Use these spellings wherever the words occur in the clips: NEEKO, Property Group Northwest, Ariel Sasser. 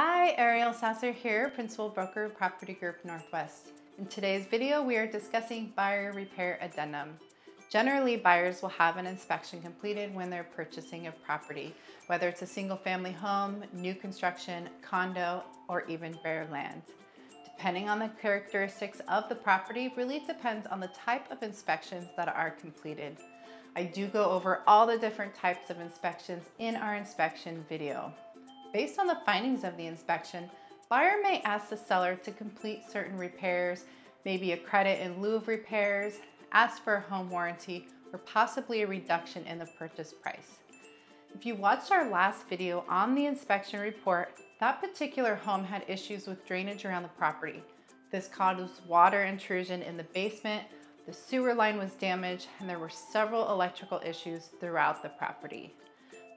Hi, Ariel Sasser here, Principal Broker of Property Group Northwest. In today's video, we are discussing buyer repair addendum. Generally, buyers will have an inspection completed when they're purchasing a property, whether it's a single-family home, new construction, condo, or even bare land. Depending on the characteristics of the property really depends on the type of inspections that are completed. I do go over all the different types of inspections in our inspection video. Based on the findings of the inspection, buyer may ask the seller to complete certain repairs, maybe a credit in lieu of repairs, ask for a home warranty, or possibly a reduction in the purchase price. If you watched our last video on the inspection report, that particular home had issues with drainage around the property. This caused water intrusion in the basement, the sewer line was damaged, and there were several electrical issues throughout the property.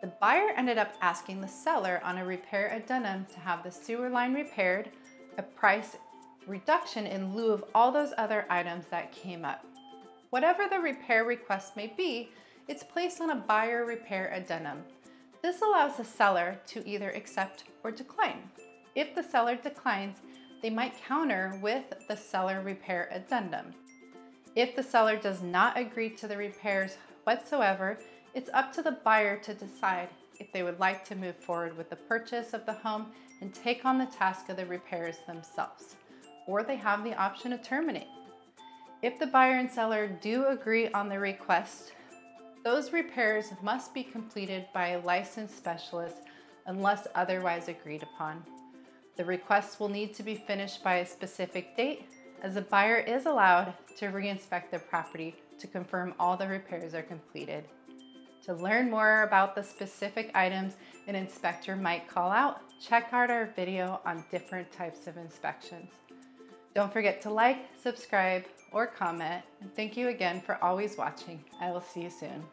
The buyer ended up asking the seller on a repair addendum to have the sewer line repaired, a price reduction in lieu of all those other items that came up. Whatever the repair request may be, it's placed on a buyer repair addendum. This allows the seller to either accept or decline. If the seller declines, they might counter with the seller repair addendum. If the seller does not agree to the repairs whatsoever, it's up to the buyer to decide if they would like to move forward with the purchase of the home and take on the task of the repairs themselves, or they have the option to terminate. If the buyer and seller do agree on the request, those repairs must be completed by a licensed specialist unless otherwise agreed upon. The requests will need to be finished by a specific date, as the buyer is allowed to re-inspect the property to confirm all the repairs are completed. To learn more about the specific items an inspector might call out, check out our video on different types of inspections. Don't forget to like, subscribe, or comment. And thank you again for always watching. I will see you soon.